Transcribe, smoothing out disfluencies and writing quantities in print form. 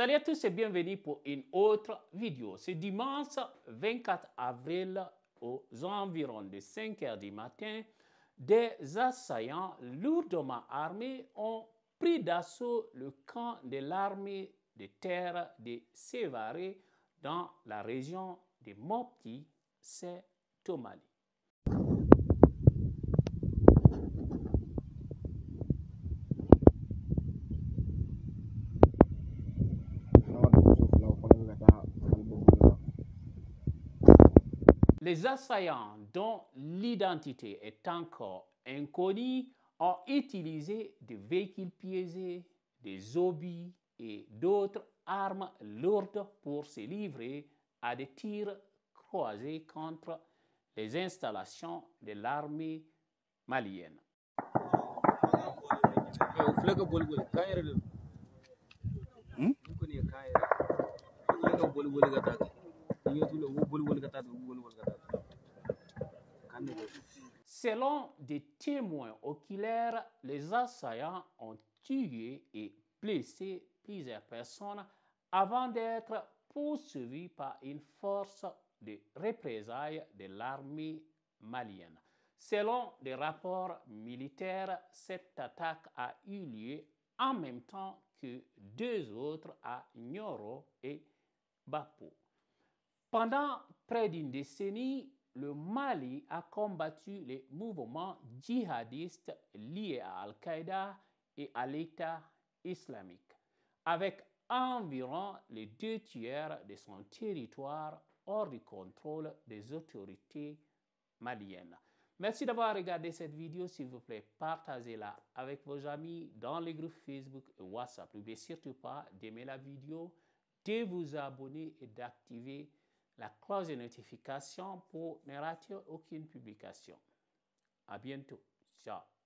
Salut à tous et bienvenue pour une autre vidéo. C'est dimanche 24 avril aux environs de 5 h du matin. Des assaillants lourdement armés ont pris d'assaut le camp de l'armée de terre de Sévaré dans la région de Mopti, c'est au Mali. Les assaillants, dont l'identité est encore inconnue, ont utilisé des véhicules piégés, des obus et d'autres armes lourdes pour se livrer à des tirs croisés contre les installations de l'armée malienne. Selon des témoins oculaires, les assaillants ont tué et blessé plusieurs personnes avant d'être poursuivis par une force de représailles de l'armée malienne. Selon des rapports militaires, cette attaque a eu lieu en même temps que deux autres à Nioro et Bapu. Pendant près d'une décennie, le Mali a combattu les mouvements djihadistes liés à Al-Qaïda et à l'État islamique, avec environ les deux tiers de son territoire hors du contrôle des autorités maliennes. Merci d'avoir regardé cette vidéo. S'il vous plaît, partagez-la avec vos amis dans les groupes Facebook et WhatsApp. N'oubliez surtout pas d'aimer la vidéo, de vous abonner et d'activer la cloche de notification pour ne rater aucune publication. À bientôt. Ciao.